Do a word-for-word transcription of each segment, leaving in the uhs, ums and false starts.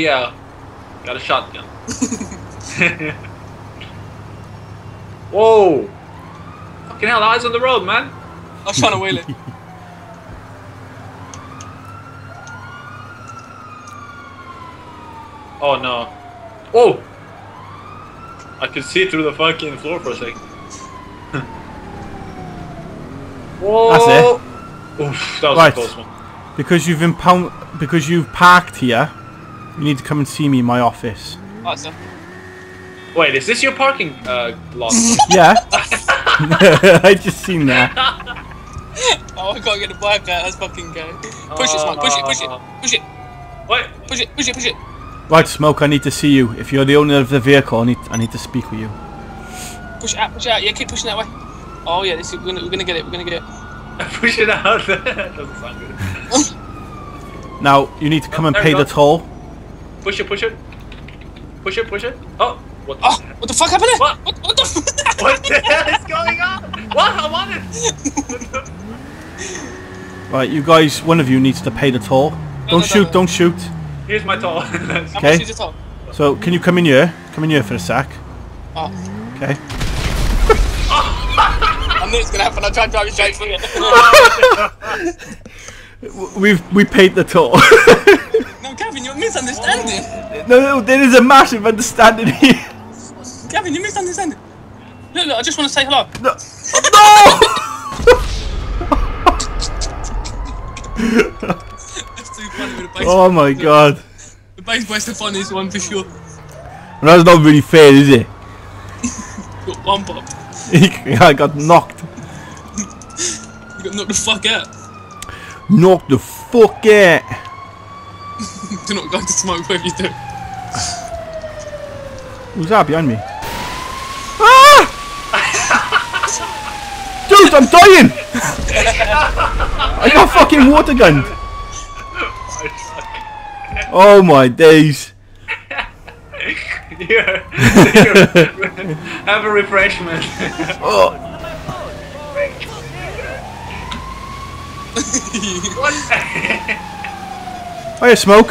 yeah. Got a shotgun. Whoa! Fucking hell, eyes on the road, man! I was trying to wheel it. Oh no. Whoa! I could see through the fucking floor for a second. Whoa! That's it. Oof, that was right. A close one. Because you've impound, because you've parked here, you need to come and see me in my office. Awesome. Wait, is this your parking uh, lot? Yeah. I just seen that. Oh, I can't get a bike out. That's fucking gay. Push uh, it, Mike. Push it. Push it. Push it. Wait. Push it. Push it. Push it. Right, Smoke. I need to see you. If you're the owner of the vehicle, I need I need to speak with you. Push it out. Push it out. Yeah, keep pushing that way. Oh yeah, this is, we're gonna we're gonna get it. We're gonna get it. Push it out. That doesn't sound good. Now you need to come oh, and pay the toll. Push it. Push it. Push it. Push it. Oh. What the, oh, what the fuck happened? What? What, what, the, what the hell is going on? What? I want it! Right, you guys, one of you needs to pay the toll. No, don't no, no, shoot, no. Don't shoot. Here's my toll. Okay. So, can you come in here? Come in here for a sec. Oh. Okay. I knew it was going to happen. I tried driving straight for you. We've we paid the toll. No, Gavin, you're misunderstanding. No, no, there is a massive understanding here. Gavin, you misunderstand it. Look, look, I just want to say hello. No! No! That's too funny with the base. Oh my god. The base boy's the funniest one for sure. And that's not really fair, is it? Got one pop. I got knocked. You got knocked the fuck out. Knocked the fuck out. Do not go to smoke wherever you do. Who's that behind me? Ah! Dude, I'm dying! I got fucking water gunned! Oh my days! Here, here. Have a refreshment. Oh. What? Hiya, Smoke.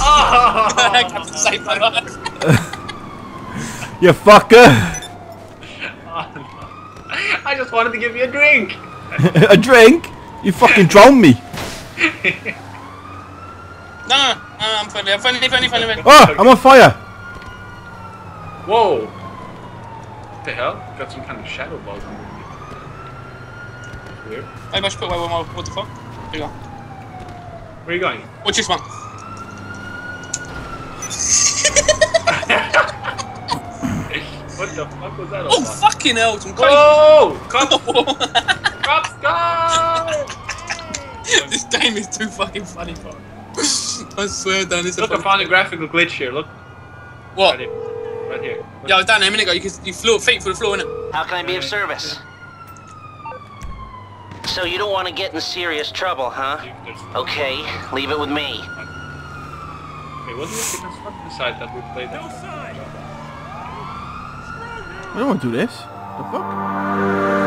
Oh, I can't save my life. You fucker! Oh, no. I just wanted to give you a drink. A drink? You fucking drowned me. No, no, no, I'm friendly, I'm friendly, friendly, friendly. Oh, I'm on fire. Whoa! What the hell? Got some kind of shadow bug on me. Weird. I must put away one more. What the fuck? Here you go. Where are you going? Watch this one. What the fuck was that? Oh about? Fucking hell! Some crazy. Whoa! Cops! Cops go! This game is too fucking funny, bro. I swear, Dan, it's look, a I found a graphical glitch here. Look. What? Right here. Right here. Yeah, I was down there a minute ago. You could, you flew feet through the floor, innit? How can I be of service? So you don't want to get in serious trouble, huh? Okay, leave it with me. Wait, wasn't this the construction site that we played? No side. I don't want to do this. The fuck?